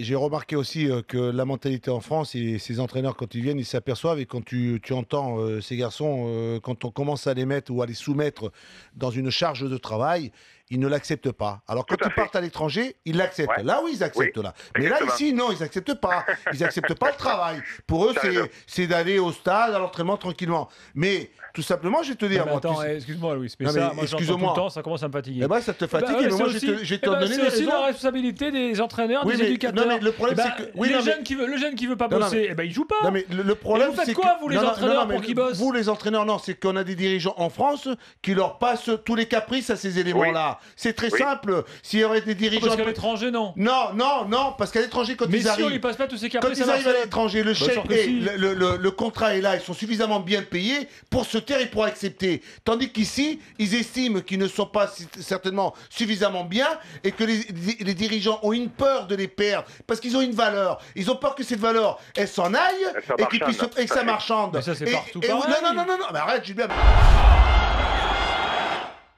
J'ai remarqué aussi que la mentalité en France, et ces entraîneurs quand ils viennent, ils s'aperçoivent, et quand tu entends ces garçons, quand on commence à les mettre ou à les soumettre dans une charge de travail, ils ne l'acceptent pas. Alors quand ils partent à l'étranger, ils l'acceptent. Ouais. Là, oui, ils acceptent. Oui, là. Mais exactement. Là, ici, non, ils n'acceptent pas. Ils n'acceptent pas le travail. Pour eux, c'est d'aller au stade, à l'entraînement, tranquillement. Mais tout simplement, je vais te dire... Non, attends, excuse-moi, Louis, mais non, ça, moi, tout le temps, ça commence à me fatiguer. Eh ben, ça te fatigue, mais moi, je vais te donner des raisons. C'est aussi la responsabilité des entraîneurs, des éducateurs. Non, mais le problème, c'est que... Le jeune qui ne veut pas bosser, il ne joue pas. Le problème, c'est que... Vous faites quoi, vous, les entraîneurs, pour qu'ils bossent? Vous, les entraîneurs, non, c'est qu'on a des dirigeants en France qui leur passent tous les caprices à ces éléments-là. C'est très simple. S'il y aurait des dirigeants... Parce qu'à l'étranger, non. Non, non, non, parce qu'à l'étranger, quand ils arrivent... Mais si on ne passe pas tous ces caprices... Quand ils arrivent à l'étranger, le chèque, le contrat est là, ils sont suffisamment bien payés pour se taire et pour accepter. Tandis qu'ici, ils estiment qu'ils ne sont pas certainement suffisamment bien et que les dirigeants ont une peur de les perdre parce qu'ils ont une valeur. Ils ont peur que cette valeur, elle s'en aille et que ça marchande. Mais ça, c'est partout pareil. Non, non, non, non, arrête, Julien.